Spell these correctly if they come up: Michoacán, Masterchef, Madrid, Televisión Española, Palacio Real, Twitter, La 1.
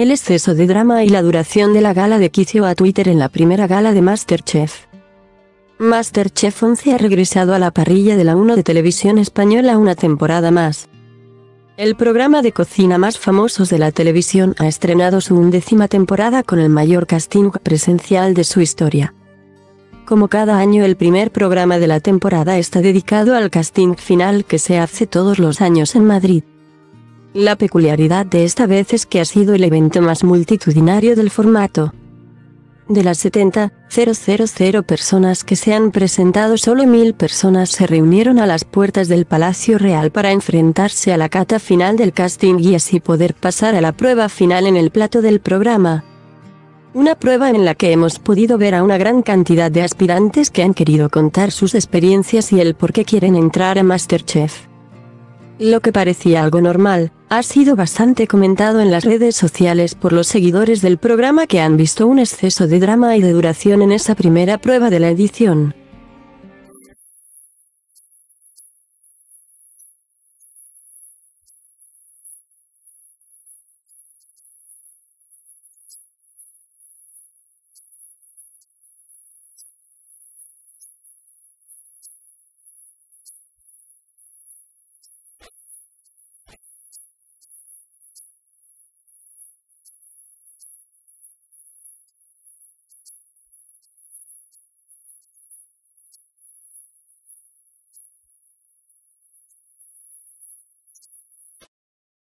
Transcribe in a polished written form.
El exceso de drama y la duración de la gala de quicio a Twitter en la primera gala de Masterchef. Masterchef 11 ha regresado a la parrilla de La 1 de Televisión Española una temporada más. El programa de cocina más famoso de la televisión ha estrenado su 11ª temporada con el mayor casting presencial de su historia. Como cada año, el primer programa de la temporada está dedicado al casting final que se hace todos los años en Madrid. La peculiaridad de esta vez es que ha sido el evento más multitudinario del formato. De las 70,000 personas que se han presentado, solo 1.000 personas se reunieron a las puertas del Palacio Real para enfrentarse a la cata final del casting y así poder pasar a la prueba final en el plato del programa. Una prueba en la que hemos podido ver a una gran cantidad de aspirantes que han querido contar sus experiencias y el por qué quieren entrar a MasterChef. Lo que parecía algo normal, ha sido bastante comentado en las redes sociales por los seguidores del programa que han visto un exceso de drama y de duración en esa primera prueba de la edición.